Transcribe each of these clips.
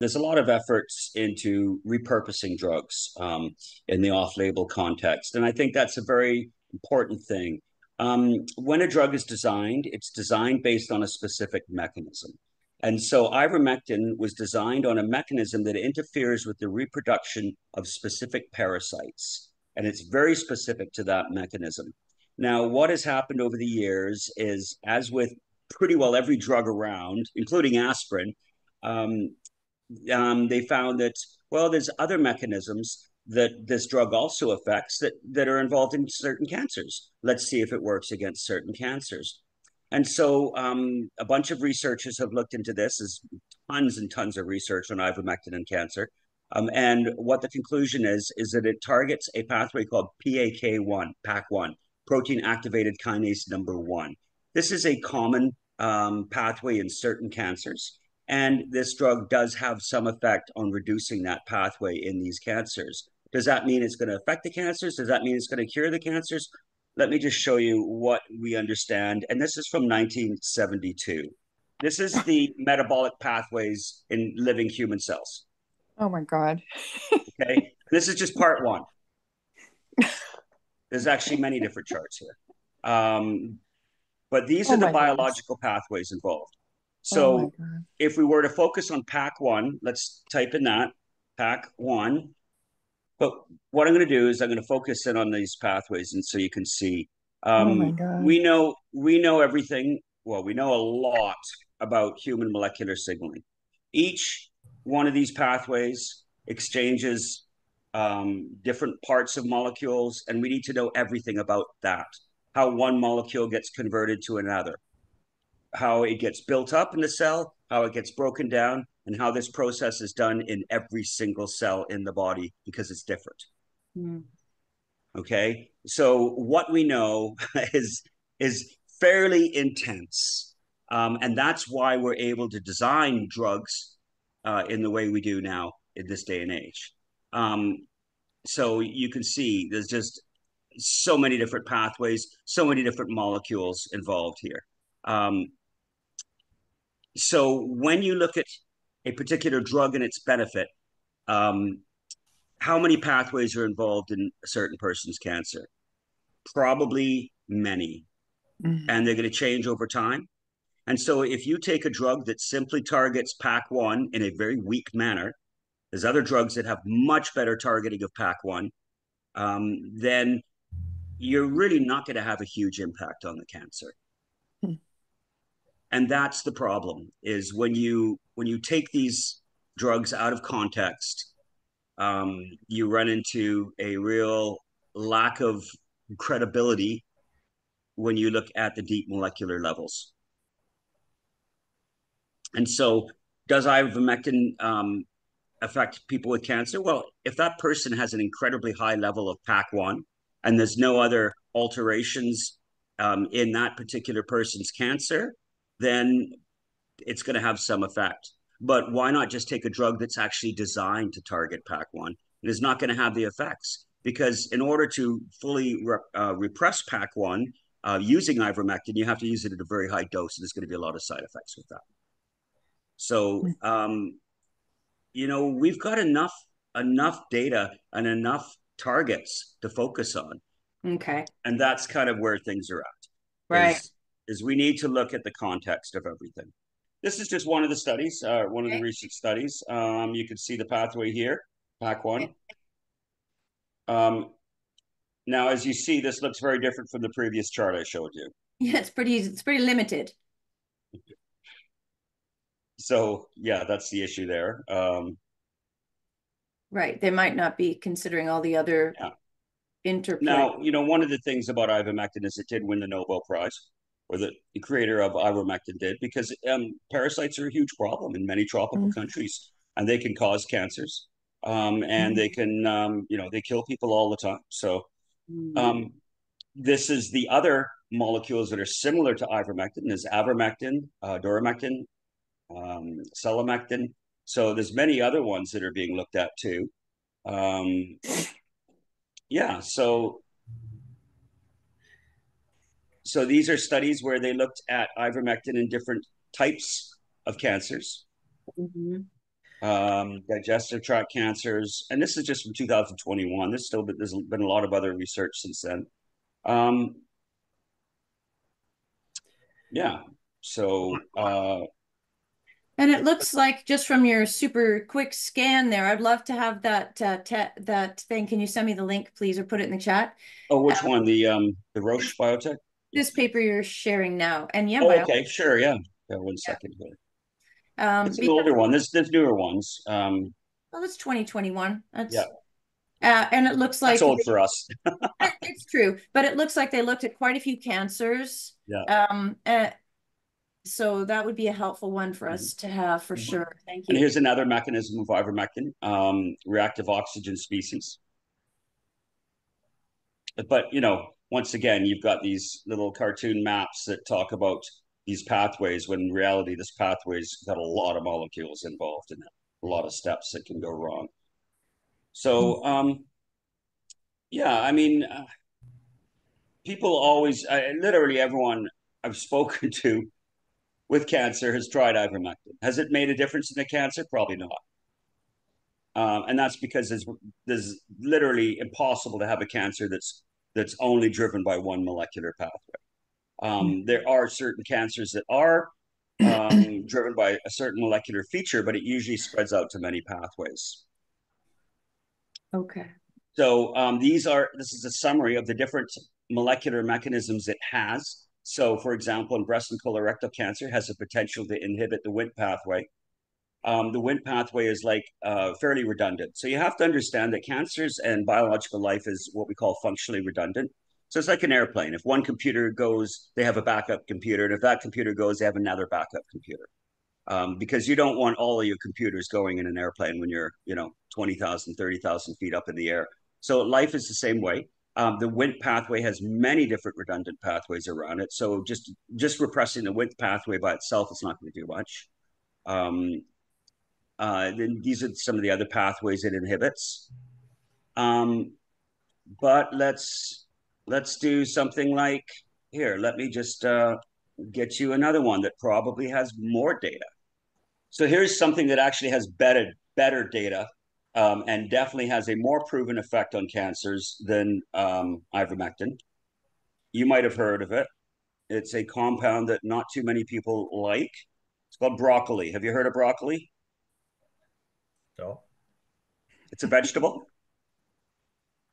There's a lot of efforts into repurposing drugs in the off-label context, and I think that's a very important thing. When a drug is designed, it's designed based on a specific mechanism. And so ivermectin was designed on a mechanism that interferes with the reproduction of specific parasites, and it's very specific to that mechanism. Now, what has happened over the years is, as with pretty well every drug around, including aspirin, they found that, well, there's other mechanisms that this drug also affects that are involved in certain cancers. Let's see if it works against certain cancers. And so a bunch of researchers have looked into this. There's tons and tons of research on ivermectin and cancer. And what the conclusion is that it targets a pathway called PAK1, protein-activated kinase number 1. This is a common pathway in certain cancers. And this drug does have some effect on reducing that pathway in these cancers. Does that mean it's going to affect the cancers? Does that mean it's going to cure the cancers? Let me just show you what we understand. And this is from 1972. This is the metabolic pathways in living human cells. Oh my God. Okay. This is just part one. There's actually many different charts here. But these are the biological pathways involved. So if we were to focus on PAK1, let's type in that, PAK1. But what I'm going to do is I'm going to focus in on these pathways, and so you can see. We know everything. Well, we know a lot about human molecular signaling. Each one of these pathways exchanges different parts of molecules, and we need to know everything about that. How one molecule gets converted to another, how it gets built up in the cell, how it gets broken down, and how this process is done in every single cell in the body, because it's different. Mm. Okay, so what we know is fairly intense. And that's why we're able to design drugs in the way we do now in this day and age. So you can see there's just so many different pathways, so many different molecules involved here. So when you look at a particular drug and its benefit, how many pathways are involved in a certain person's cancer? Probably many. Mm-hmm. And they're going to change over time. And so if you take a drug that simply targets PAK1 in a very weak manner, there's other drugs that have much better targeting of PAK1, then you're really not going to have a huge impact on the cancer. Mm-hmm. And that's the problem, is when you take these drugs out of context, you run into a real lack of credibility when you look at the deep molecular levels. And so does ivermectin affect people with cancer? Well, if that person has an incredibly high level of PAK1 and there's no other alterations in that particular person's cancer, then it's going to have some effect. But why not just take a drug that's actually designed to target PAK1? It is not going to have the effects, because in order to fully repress PAK1 using ivermectin, you have to use it at a very high dose, and there's going to be a lot of side effects with that. So, you know, we've got enough data and enough targets to focus on. Okay. And that's kind of where things are at. Right. Is we need to look at the context of everything. This is just one of the studies, one of the recent studies. You can see the pathway here, PAK1. Now, as you see, this looks very different from the previous chart I showed you. Yeah, it's pretty limited. So, yeah, that's the issue there. Right, they might not be considering all the other interplay. Now, you know, one of the things about ivermectin is it did win the Nobel Prize, or the creator of ivermectin did, because parasites are a huge problem in many tropical countries, and they can cause cancers, and they can, you know, they kill people all the time. So this is the other molecules that are similar to ivermectin. There's avermectin, doramectin, selamectin. So there's many other ones that are being looked at too. Yeah, so... So these are studies where they looked at ivermectin in different types of cancers. Mm-hmm. digestive tract cancers. And this is just from 2021. There's been a lot of other research since then. Yeah, so. And it looks like, just from your super quick scan there, I'd love to have that that thing. Can you send me the link, please, or put it in the chat? Oh, which one? The Roche Biotech? This paper you're sharing now. And yeah, oh, okay, sure, yeah. Yeah, 1 second here. It's an older one. There's newer ones. Well, it's 2021. That's, yeah. And it looks like... It's old for us. It's true. But it looks like they looked at quite a few cancers. Yeah. So that would be a helpful one for us to have, for sure. Thank you. And here's another mechanism of ivermectin, reactive oxygen species. But, you know, once again, you've got these little cartoon maps that talk about these pathways, when in reality, this pathway's got a lot of molecules involved in it, a lot of steps that can go wrong. So, yeah, I mean, people always, literally everyone I've spoken to with cancer has tried ivermectin. Has it made a difference in the cancer? Probably not. And that's because there's literally impossible to have a cancer that's only driven by one molecular pathway. There are certain cancers that are driven by a certain molecular feature, but it usually spreads out to many pathways. Okay. So this is a summary of the different molecular mechanisms it has. So, for example, in breast and colorectal cancer, it has the potential to inhibit the Wnt pathway. The Wnt pathway is like fairly redundant. So you have to understand that cancers and biological life is what we call functionally redundant. So it's like an airplane. If one computer goes, they have a backup computer. And if that computer goes, they have another backup computer. Because you don't want all of your computers going in an airplane when you're, you know, 20,000, 30,000 feet up in the air. So life is the same way. The Wnt pathway has many different redundant pathways around it. So just repressing the Wnt pathway by itself is not going to do much. Then these are some of the other pathways it inhibits. But let's do something like here. Let me just get you another one that probably has more data. So here's something that actually has better data. And definitely has a more proven effect on cancers than ivermectin. You might have heard of it. It's a compound that not too many people like. It's called broccoli. Have you heard of broccoli? No. It's a vegetable.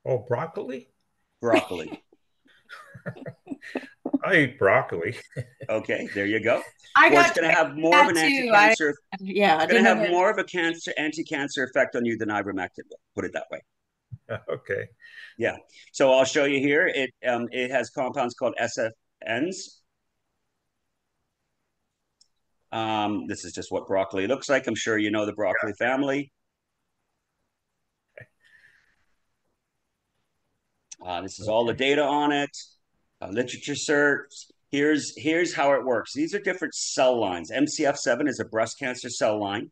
Oh, broccoli? Broccoli. I eat broccoli. Okay, there you go. It's going to have more of an anti-cancer. Yeah, it's going to have more of a anti-cancer effect on you than ivermectin. Put it that way. Okay. Yeah. So I'll show you here. It has compounds called SFNs. This is just what broccoli looks like. I'm sure you know the broccoli family. This is all the data on it. Literature search. Here's how it works. These are different cell lines. MCF7 is a breast cancer cell line.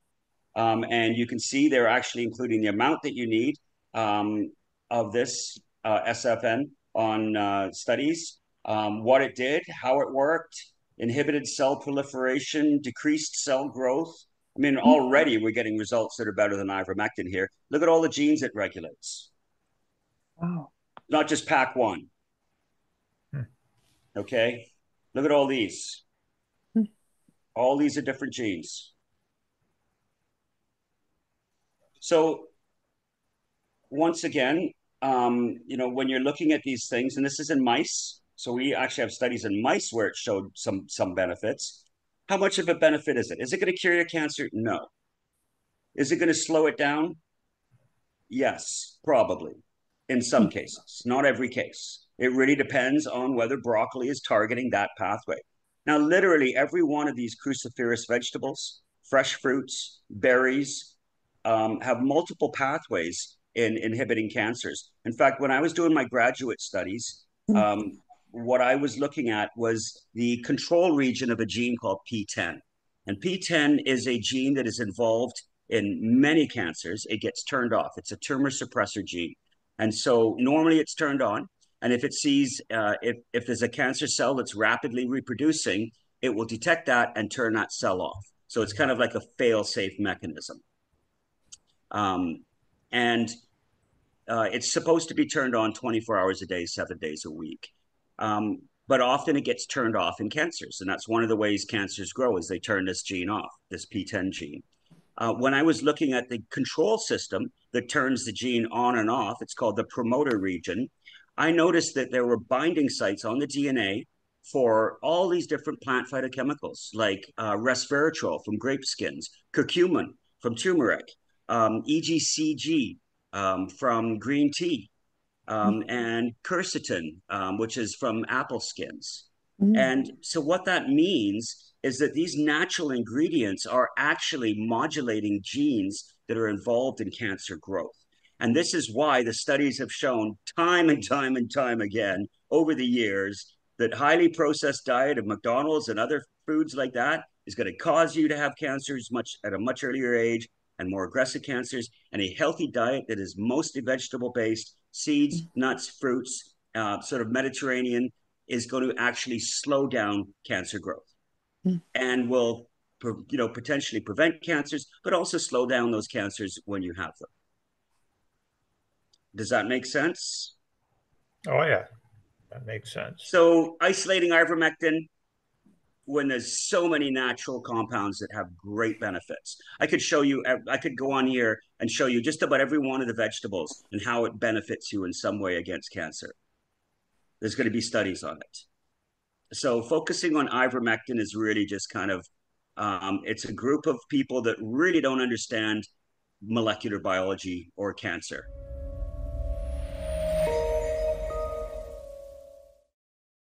And you can see they're actually including the amount that you need of this SFN on studies, what it did, how it worked, inhibited cell proliferation, decreased cell growth. I mean, already we're getting results that are better than ivermectin here. Look at all the genes it regulates. Wow. Not just PAK1. Okay, look at all these. All these are different genes. So once again, you know, when you're looking at these things, and this is in mice, so we actually have studies in mice where it showed some benefits. How much of a benefit is it? Is it going to cure your cancer? No. Is it going to slow it down? Yes, probably, in some cases, not every case. It really depends on whether broccoli is targeting that pathway. Now, literally every one of these cruciferous vegetables, fresh fruits, berries, have multiple pathways in inhibiting cancers. In fact, when I was doing my graduate studies, what I was looking at was the control region of a gene called P10. And P10 is a gene that is involved in many cancers. It gets turned off. It's a tumor suppressor gene. And so normally it's turned on. And if it sees, if there's a cancer cell that's rapidly reproducing, it will detect that and turn that cell off. So it's kind of like a fail-safe mechanism. And it's supposed to be turned on 24 hours a day, 7 days a week. But often it gets turned off in cancers. And that's one of the ways cancers grow, is they turn this gene off, this P10 gene. When I was looking at the control system that turns the gene on and off, it's called the promoter region, I noticed that there were binding sites on the DNA for all these different plant phytochemicals, like resveratrol from grape skins, curcumin from turmeric, EGCG from green tea, and quercetin, which is from apple skins. Mm-hmm. And so what that means is that these natural ingredients are actually modulating genes that are involved in cancer growth. And this is why the studies have shown time and time again over the years that highly processed diet of McDonald's and other foods like that is going to cause you to have cancers at a much earlier age and more aggressive cancers. And a healthy diet that is mostly vegetable-based, seeds, nuts, fruits, sort of Mediterranean, is going to actually slow down cancer growth and will, potentially prevent cancers, but also slow down those cancers when you have them. Does that make sense? Oh, yeah. That makes sense. So isolating ivermectin when there's so many natural compounds that have great benefits. I could go on here and show you just about every one of the vegetables and how it benefits you in some way against cancer. There's going to be studies on it. So focusing on ivermectin is really just kind of, it's a group of people that really don't understand molecular biology or cancer.